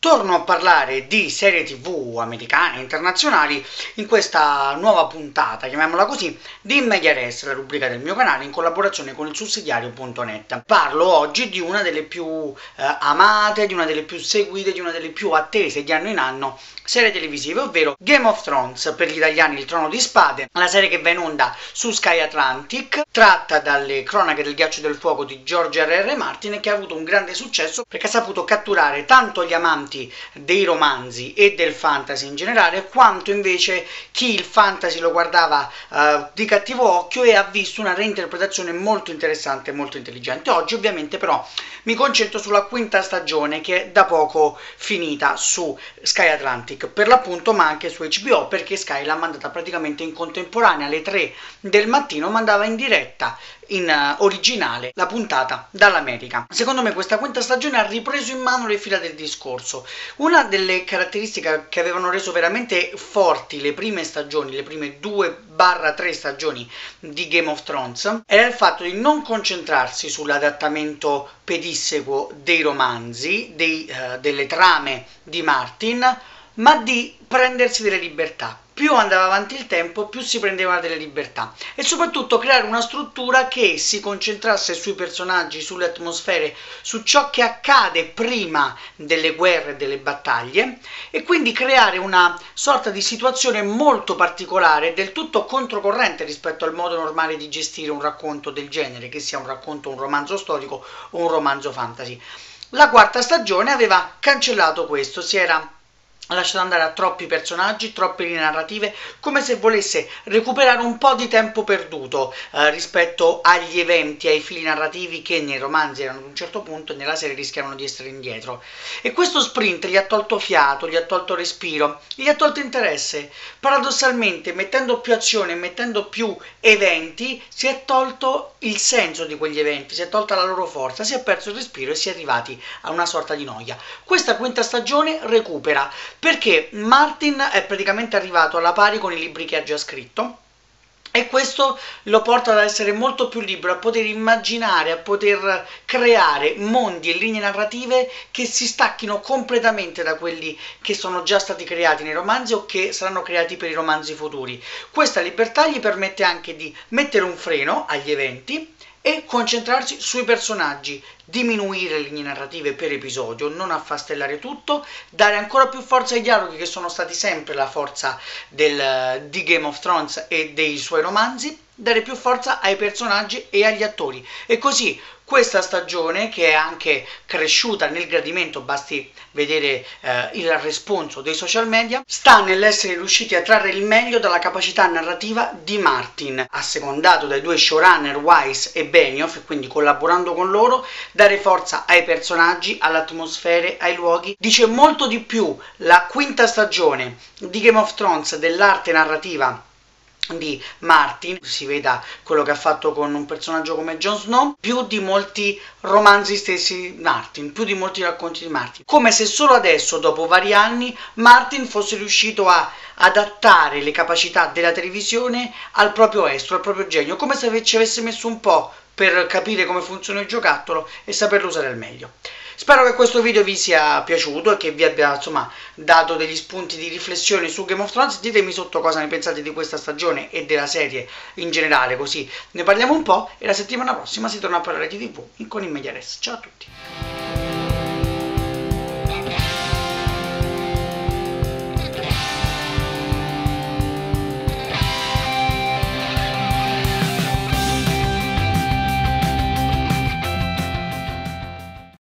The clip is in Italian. Torno a parlare di serie TV americane e internazionali in questa nuova puntata, chiamiamola così, di In Media Res, la rubrica del mio canale in collaborazione con il sussidiario.net. Parlo oggi di una delle più amate, di una delle più seguite, di una delle più attese di anno in anno serie televisive, ovvero Game of Thrones, per gli italiani Il Trono di Spade, la serie che va in onda su Sky Atlantic, tratta dalle Cronache del ghiaccio e del fuoco di George R.R. Martin, e che ha avuto un grande successo perché ha saputo catturare tanto gli amanti dei romanzi e del fantasy in generale, quanto invece chi il fantasy lo guardava di cattivo occhio, e ha visto una reinterpretazione molto interessante e molto intelligente. Oggi ovviamente però mi concentro sulla quinta stagione, che è da poco finita su Sky Atlantic per l'appunto, ma anche su HBO, perché Sky l'ha mandata praticamente in contemporanea alle 3 del mattino, mandava in diretta in originale la puntata dall'America. Secondo me questa quinta stagione ha ripreso in mano le fila del discorso. Una delle caratteristiche che avevano reso veramente forti le prime stagioni, le prime 2/3 stagioni di Game of Thrones, era il fatto di non concentrarsi sull'adattamento pedissequo dei romanzi, delle trame di Martin, ma di prendersi delle libertà. Più andava avanti il tempo, più si prendevano delle libertà, e soprattutto creare una struttura che si concentrasse sui personaggi, sulle atmosfere, su ciò che accade prima delle guerre e delle battaglie, e quindi creare una sorta di situazione molto particolare, del tutto controcorrente rispetto al modo normale di gestire un racconto del genere, che sia un racconto, un romanzo storico o un romanzo fantasy. La quarta stagione aveva cancellato questo, si era lasciato andare a troppi personaggi, troppe linee narrative, come se volesse recuperare un po' di tempo perduto rispetto agli eventi, ai fili narrativi che nei romanzi erano ad un certo punto e nella serie rischiavano di essere indietro. E questo sprint gli ha tolto fiato, gli ha tolto respiro, gli ha tolto interesse. Paradossalmente, mettendo più azione, mettendo più eventi, si è tolto il senso di quegli eventi, si è tolta la loro forza, si è perso il respiro e si è arrivati a una sorta di noia. Questa quinta stagione recupera, perché Martin è praticamente arrivato alla pari con i libri che ha già scritto, e questo lo porta ad essere molto più libero, a poter immaginare, a poter creare mondi e linee narrative che si stacchino completamente da quelli che sono già stati creati nei romanzi o che saranno creati per i romanzi futuri. Questa libertà gli permette anche di mettere un freno agli eventi e concentrarsi sui personaggi, diminuire le linee narrative per episodio, non affastellare tutto, dare ancora più forza ai dialoghi, che sono stati sempre la forza di Game of Thrones e dei suoi romanzi, dare più forza ai personaggi e agli attori. E così questa stagione, che è anche cresciuta nel gradimento, basti vedere il responso dei social media, sta nell'essere riusciti a trarre il meglio dalla capacità narrativa di Martin, assecondato dai due showrunner Weiss e Benioff, quindi collaborando con loro, dare forza ai personaggi, all'atmosfera, ai luoghi. Dice molto di più la quinta stagione di Game of Thrones dell'arte narrativa di Martin, si veda quello che ha fatto con un personaggio come Jon Snow, più di molti romanzi stessi di Martin, più di molti racconti di Martin, come se solo adesso, dopo vari anni, Martin fosse riuscito a adattare le capacità della televisione al proprio estro, al proprio genio, come se ci avesse messo un po' per capire come funziona il giocattolo e saperlo usare al meglio. Spero che questo video vi sia piaciuto e che vi abbia, insomma, dato degli spunti di riflessione su Game of Thrones. Ditemi sotto cosa ne pensate di questa stagione e della serie in generale, così ne parliamo un po', e la settimana prossima si torna a parlare di TV con In Media Res. Ciao a tutti!